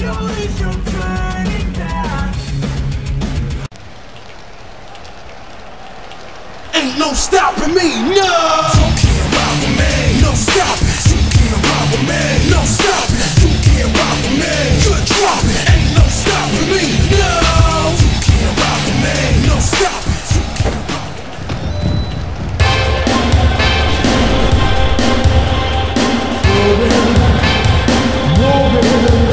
Ain't no stopping me, no. You can't rock with me, no stop. You can't rock with me, no stop. You can't rock with me, good drop. Ain't no stopping me, no. You can't rock with me, no stop. You can't rock with me. Moving, moving, no, no, no.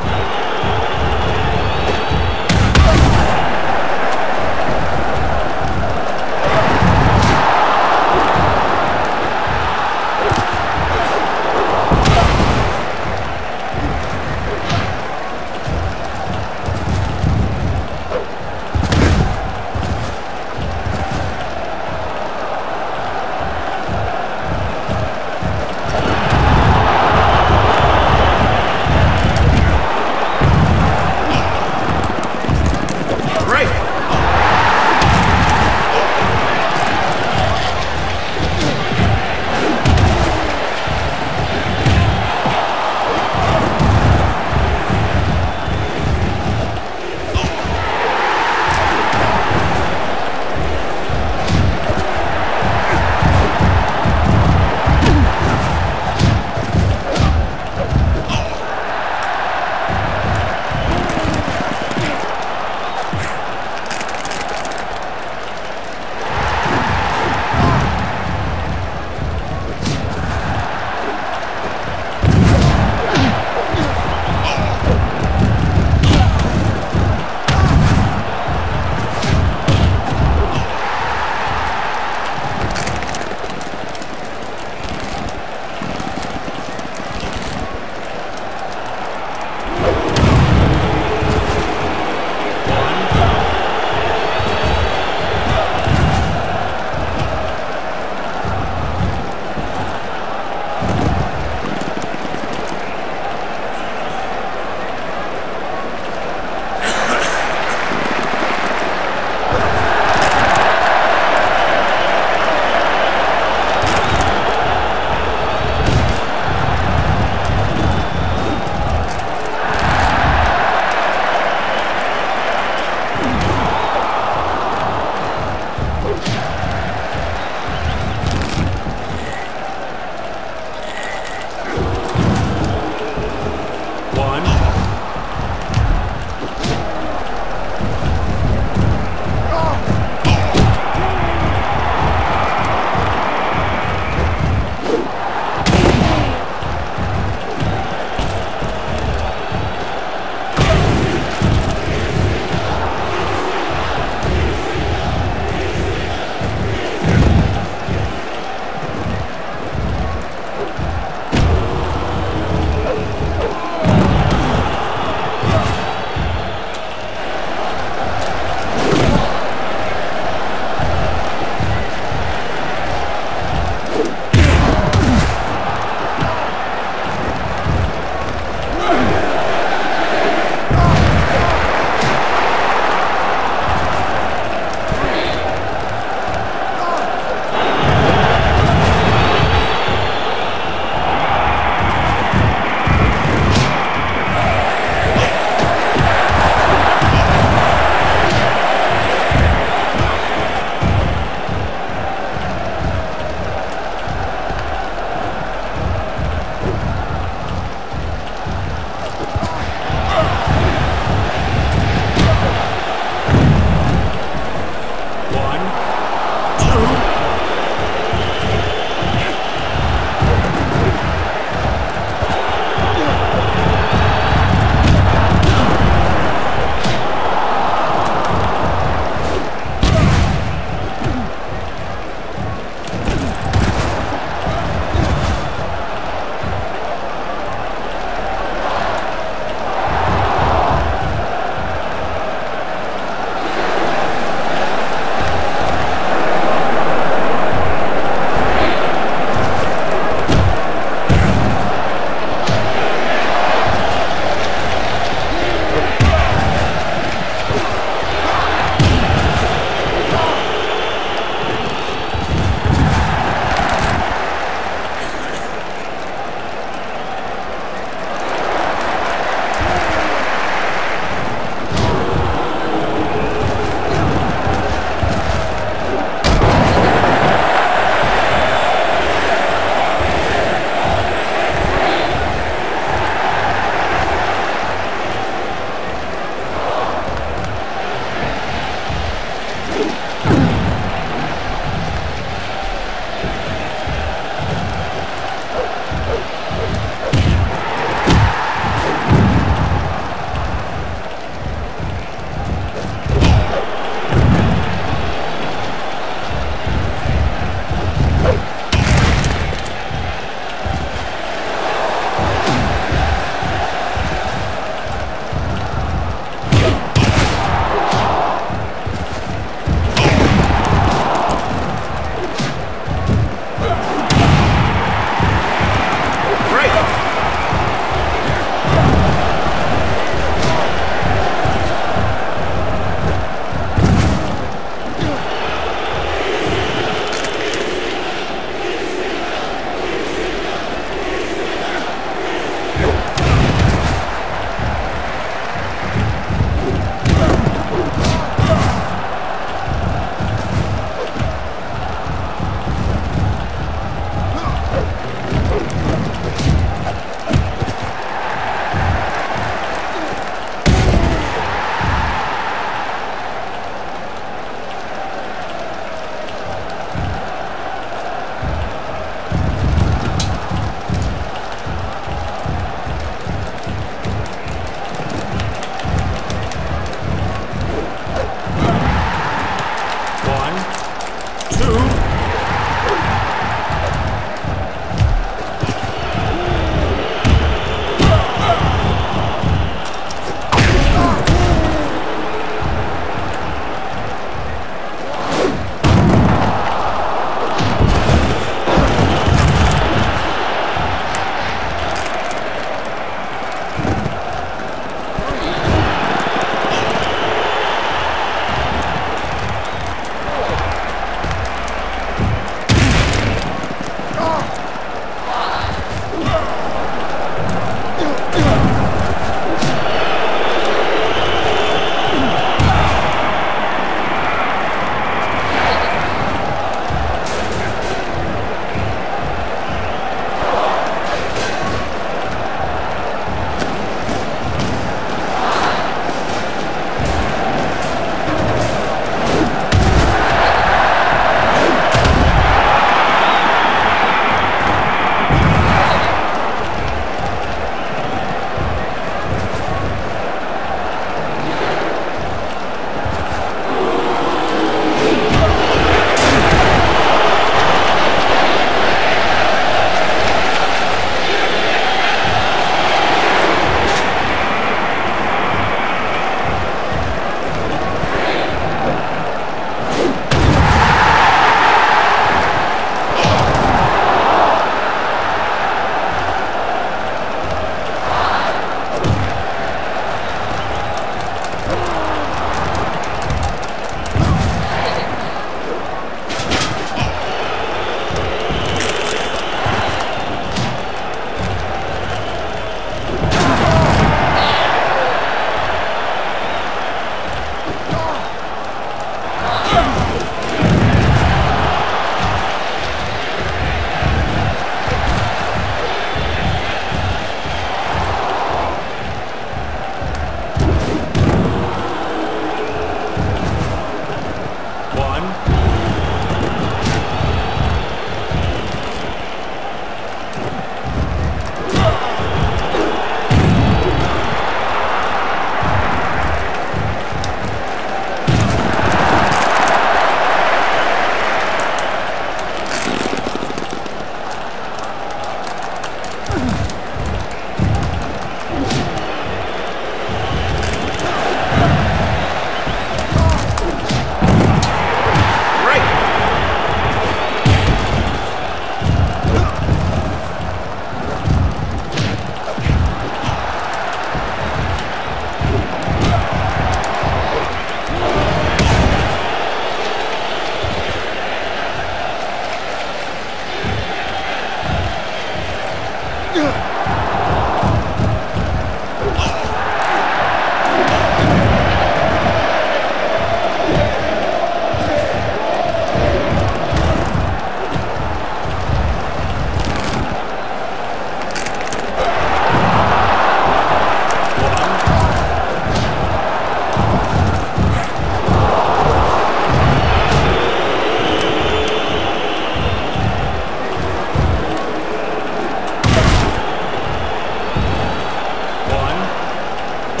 2.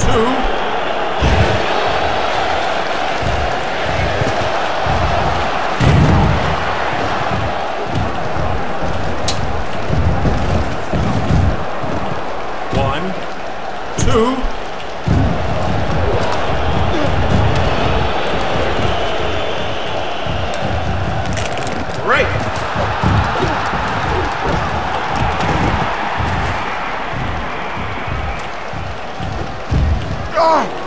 Oh!